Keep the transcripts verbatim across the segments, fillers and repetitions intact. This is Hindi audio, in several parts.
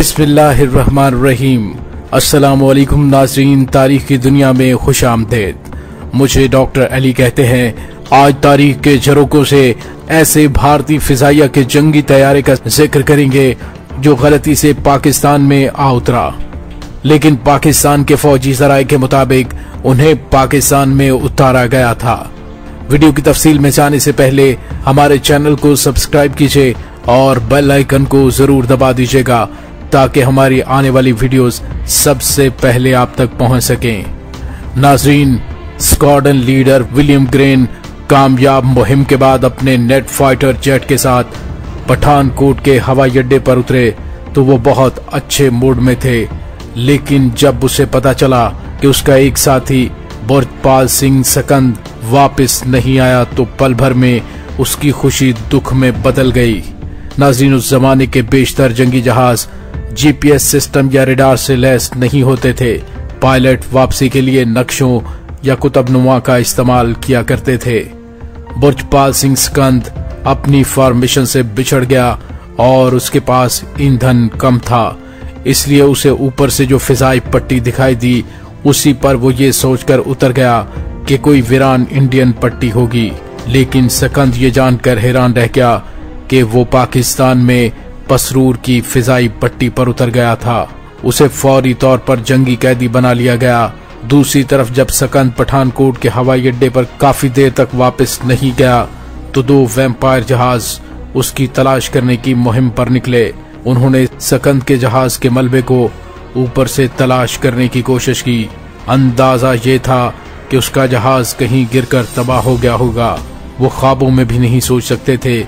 बिस्मिल्लाहिर्रहमानिर्रहीम। अस्सलाम वालेकुम नाज़रीन, तारीख की दुनिया में खुश आमदेद। मुझे डॉक्टर अली कहते हैं। आज तारीख के झरोकों से ऐसे भारतीय फिजाइया के जंगी तैयारे का जिक्र करेंगे जो गलती से पाकिस्तान में आ उतरा, लेकिन पाकिस्तान के फौजी जराये के मुताबिक उन्हें पाकिस्तान में उतारा गया था। वीडियो की तफसील में जाने से पहले हमारे चैनल को सब्सक्राइब कीजिए और बेल आइकन को जरूर दबा दीजिएगा ताकि हमारी आने वाली वीडियोस सबसे पहले आप तक पहुंच सकें। नाजरीन, स्क्वाड्रन लीडर विलियम ग्रेन कामयाब मुहिम के बाद अपने नेट फाइटर जेट के साथ पठानकोट के हवाई अड्डे पर उतरे तो वो बहुत अच्छे मूड में थे, लेकिन जब उसे पता चला कि उसका एक साथी बृजपाल सिंह स्कंद वापस नहीं आया तो पल भर में उसकी खुशी दुख में बदल गई। नाज़रीन, उस जमाने के बेशतर जंगी जहाज जीपीएस सिस्टम या रेडार से लैस नहीं होते थे। पायलट वापसी के लिए नक्शों या कुतबनुमा का इस्तेमाल किया करते थे। बृजपाल सिंह स्कंद अपनी फॉर्मेशन से बिछड़ गया और उसके पास ईंधन कम था, इसलिए उसे ऊपर से जो फिजाई पट्टी दिखाई दी उसी पर वो ये सोचकर उतर गया कि कोई वीरान इंडियन पट्टी होगी, लेकिन स्कंद ये जानकर हैरान रह गया कि वो पाकिस्तान में पसरूर की फिजाई पट्टी पर उतर गया था। उसे फौरी तौर पर जंगी कैदी बना लिया गया। दूसरी तरफ जब स्कंद पठानकोट के हवाई अड्डे पर काफी देर तक वापस नहीं गया तो दो वैम्पायर जहाज उसकी तलाश करने की मुहिम पर निकले। उन्होंने स्कंद के जहाज के मलबे को ऊपर से तलाश करने की कोशिश की। अंदाजा ये था कि उसका जहाज कहीं गिरकर तबाह हो गया होगा। वो ख्वाबों में भी नहीं सोच सकते थे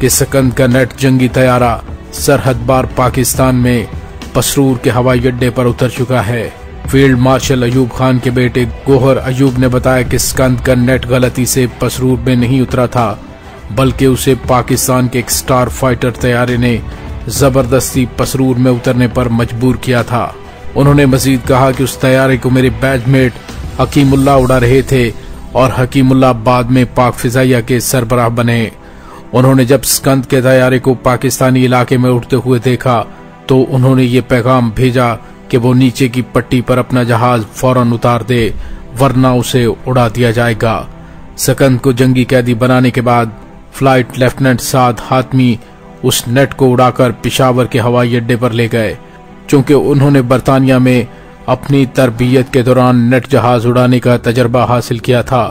कि स्कंद का नेट जंगी तैयारा सरहद बार पाकिस्तान में पसरूर के हवाई अड्डे पर उतर चुका है। फील्ड मार्शल अयूब खान के बेटे गोहर अयूब ने बताया कि स्कंद का नेट गलती से पसरूर में नहीं उतरा था, बल्कि उसे पाकिस्तान के एक स्टार फाइटर तैयारे ने जबरदस्ती पसरूर में उतरने पर मजबूर किया था। उन्होंने मजीद कहा कि उस तैयारे को मेरे बैचमेट हकीमुल्लाह उड़ा रहे थे और हकीमुल्लाह बाद में पाक फिजाइया के सरबराह बने। उन्होंने जब स्कंद के तैयारे को पाकिस्तानी इलाके में उड़ते हुए देखा तो उन्होंने ये पैगाम भेजा कि वो नीचे की पट्टी पर अपना जहाज फौरन उतार दे, वरना उसे उड़ा दिया जाएगा। स्कंद को जंगी कैदी बनाने के बाद फ्लाइट लेफ्टिनेंट साध हाथमी उस नेट को उड़ाकर पिशावर के हवाई अड्डे पर ले गए। चूंकि उन्होंने बरतानिया में अपनी तरबियत के दौरान नेट जहाज उड़ाने का तजर्बा हासिल किया था।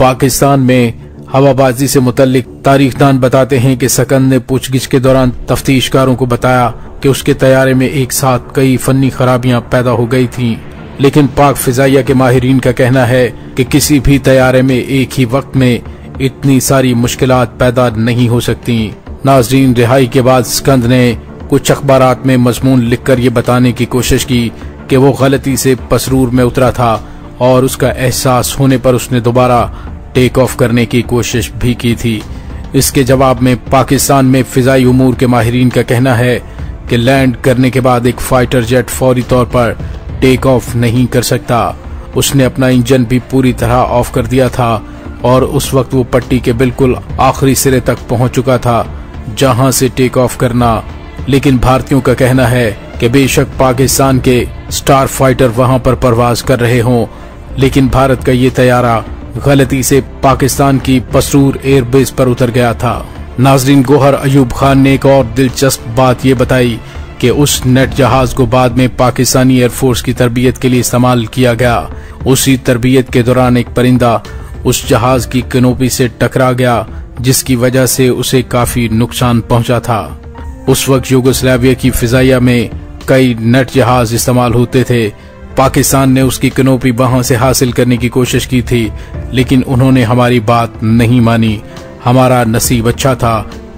पाकिस्तान में हवाबाजी से मुतल्लिक तारीखदान बताते हैं कि स्कंद ने पूछगिछ के दौरान तफ्तीशकारों को बताया कि उसके तैयारे में एक साथ कई फनी खराबियां पैदा हो गई थीं, लेकिन पाक फिजाइया के माहिरीन का कहना है कि किसी भी तैयारे में एक ही वक्त में इतनी सारी मुश्किलात पैदा नहीं हो सकती। नाजरीन, रिहाई के बाद स्कंद ने कुछ अखबारात में मजमून लिखकर ये बताने की कोशिश की कि वो गलती से पसरूर में उतरा था और उसका एहसास होने पर उसने दोबारा टेक ऑफ करने की कोशिश भी की थी। इसके जवाब में पाकिस्तान में फिजाई उमूर के माहिरीन का कहना है कि लैंड करने के बाद एक फाइटर जेट फौरी तौर पर टेक ऑफ नहीं कर सकता। उसने अपना इंजन भी पूरी तरह ऑफ कर दिया था और उस वक्त वो पट्टी के बिल्कुल आखिरी सिरे तक पहुंच चुका था जहां से टेक ऑफ करना। लेकिन भारतीयों का कहना है कि बेशक पाकिस्तान के स्टार फाइटर वहां पर परवाज कर रहे हों, लेकिन भारत का ये तैयारा गलती से पाकिस्तान की पसरूर एयरबेस पर उतर गया था। नाजरीन, गोहर अयूब खान ने एक और दिलचस्प बात ये बताई कि उस नेट जहाज को बाद में पाकिस्तानी एयरफोर्स की तरबियत के लिए इस्तेमाल किया गया। उसी तरबियत के दौरान एक परिंदा उस जहाज की कैनोपी से टकरा गया, जिसकी वजह से उसे काफी नुकसान पहुंचा था। उस वक्त यूगोस्लाविया की फिजाइया में कई नेट जहाज इस्तेमाल होते थे। पाकिस्तान ने उसकी कैनोपी वहां से हासिल करने की कोशिश की थी, लेकिन उन्होंने हमारी बात नहीं मानी। हमारा नसीब अच्छा था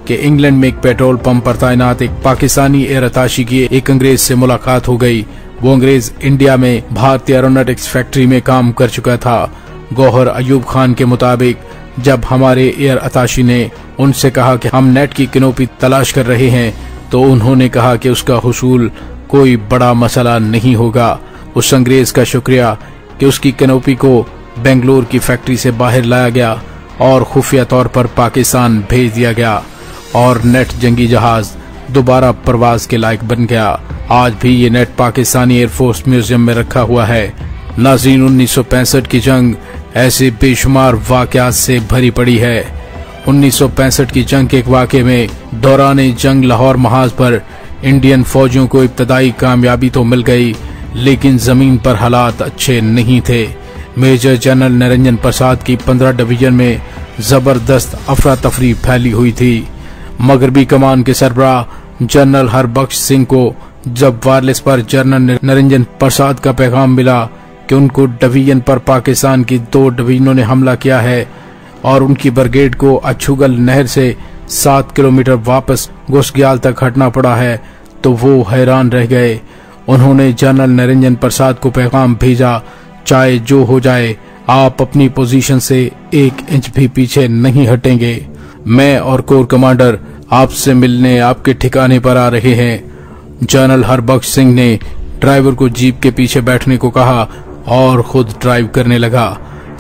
कि इंग्लैंड में एक पेट्रोल पंप पर तैनात एक पाकिस्तानी एयर अताशी की एक अंग्रेज से मुलाकात हो गई। वो अंग्रेज इंडिया में भारतीय एरोनॉटिक्स फैक्ट्री में काम कर चुका था। गोहर अयूब खान के मुताबिक जब हमारे एयर अताशी ने उनसे कहा कि हम नेट की कैनोपी तलाश कर रहे हैं तो उन्होंने कहा कि उसका हुसूल कोई बड़ा मसला नहीं होगा। उस अंग्रेज का शुक्रिया कि उसकी कैनोपी को बेंगलोर की फैक्ट्री से बाहर लाया गया और खुफिया तौर पर पाकिस्तान भेज दिया गया और नेट जंगी जहाज दोबारा परवाज के लायक बन गया। आज भी ये नेट पाकिस्तानी एयरफोर्स म्यूजियम में रखा हुआ है। नाज़रीन, उन्नीस सौ पैंसठ की जंग ऐसे बेशुमार वाक़यात से भरी पड़ी है। उन्नीस सौ पैंसठ की जंग के एक वाक़े में दौरान जंग लाहौर महाज पर इंडियन फौजियों को इब्तदाई कामयाबी तो मिल गई, लेकिन जमीन पर हालात अच्छे नहीं थे। मेजर जनरल नरेंद्र प्रसाद की पंद्रह डिवीजन में जबरदस्त अफरा तफरी फैली हुई थी। मगरबी कमान के सरबराह जनरल हरबख्श सिंह को जब वायरलेस पर जनरल नरेंद्र प्रसाद का पैगाम मिला कि उनको डिवीजन पर पाकिस्तान की दो डिवीजनों ने हमला किया है और उनकी ब्रिगेड को अच्छुगल नहर से सात किलोमीटर वापस घुसग्याल तक हटना पड़ा है, तो वो हैरान रह गए। उन्होंने जनरल नरेंद्र प्रसाद को पैगाम भेजा, चाहे जो हो जाए आप अपनी पोजीशन से एक इंच भी पीछे नहीं हटेंगे। मैं और कोर कमांडर आपसे मिलने आपके ठिकाने पर आ रहे हैं। जनरल हरबख्श सिंह ने ड्राइवर को जीप के पीछे बैठने को कहा और खुद ड्राइव करने लगा।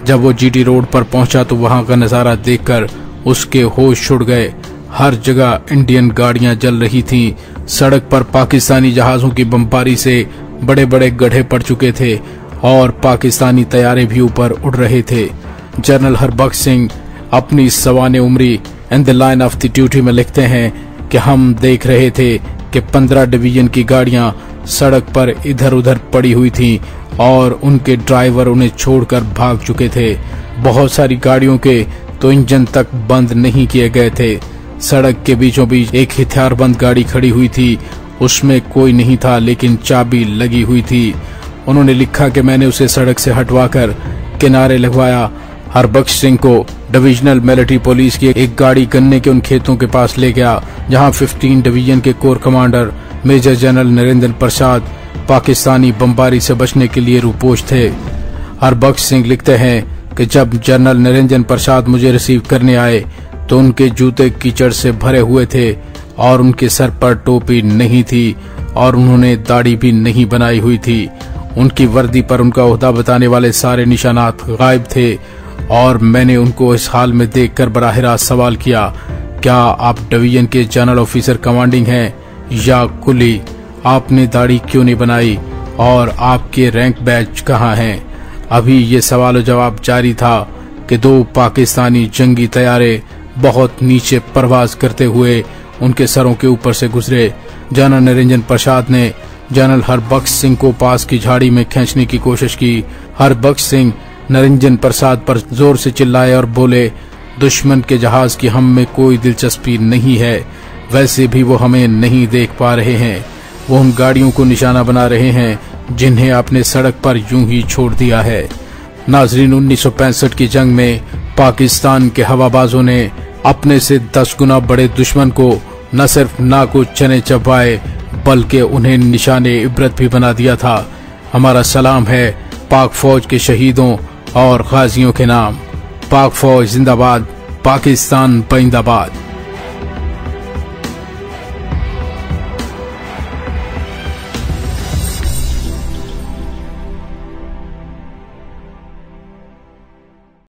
जब वो जीटी रोड पर पहुंचा तो वहां का नज़ारा देखकर उसके होश उड़ गए। हर जगह इंडियन गाड़ियां जल रही थीं, सड़क पर पाकिस्तानी जहाजों की बमबारी से बड़े बड़े गड्ढे पड़ चुके थे और पाकिस्तानी तैयारे भी ऊपर उड़ रहे थे। जनरल हरबख्श सिंह अपनी सवाने उम्री in the line of the duty में लिखते हैं कि हम देख रहे थे कि पंद्रह डिवीजन की गाड़ियां सड़क पर इधर उधर पड़ी हुई थीं और उनके ड्राइवर उन्हें छोड़कर भाग चुके थे। बहुत सारी गाड़ियों के तो इंजन तक बंद नहीं किए गए थे। सड़क के बीचों बीच एक हथियारबंद गाड़ी खड़ी हुई थी, उसमें कोई नहीं था लेकिन चाबी लगी हुई थी। उन्होंने लिखा कि मैंने उसे सड़क से हटवाकर किनारे लगवाया। हरबख्श सिंह को डिवीजनल मिलिट्री पुलिस की एक गाड़ी गन्ने के उन खेतों के पास ले गया जहां पंद्रह डिवीजन के corps commander major general Narendra Prasad Pakistani बमबारी से बचने के लिए रूपोश थे। हरबख्श सिंह लिखते हैं कि जब जनरल नरेंद्र प्रसाद मुझे रिसीव करने आए तो उनके जूते कीचड़ से भरे हुए थे और उनके सर पर टोपी नहीं थी और उन्होंने दाढ़ी भी नहीं बनाई हुई थी। उनकी वर्दी पर उनका ओहदा बताने वाले सारे निशानात गायब थे और मैंने उनको इस हाल में देखकर बराह रास्त सवाल किया, क्या आप डिवीजन के जनरल ऑफिसर कमांडिंग हैं या कुली? आपने दाढ़ी क्यों नहीं बनाई और आपके रैंक बैच कहाँ हैं? अभी ये सवाल जवाब जारी था कि दो पाकिस्तानी जंगी तैयारे बहुत नीचे परवाज करते हुए उनके सरों के ऊपर से गुजरे। जनरल नरेंद्र प्रसाद ने जनरल हरबख्श सिंह को पास की झाड़ी में खींचने की कोशिश की। हरबख्श सिंह नरेंद्र प्रसाद पर जोर से चिल्लाए और बोले, दुश्मन के जहाज की हम में कोई दिलचस्पी नहीं है, वैसे भी वो हमें नहीं देख पा रहे हैं। वो उन गाड़ियों को निशाना बना रहे हैं जिन्हें आपने सड़क पर यूं ही छोड़ दिया है। नाजरीन, उन्नीस सौ पैंसठ की जंग में पाकिस्तान के हवाबाजों ने अपने से दस गुना बड़े दुश्मन को न सिर्फ नाक को चने चबाए बल्कि उन्हें निशाने इबरत भी बना दिया था। हमारा सलाम है पाक फौज के शहीदों और गाजियों के नाम। पाक फौज जिंदाबाद, पाकिस्तान जिंदाबाद।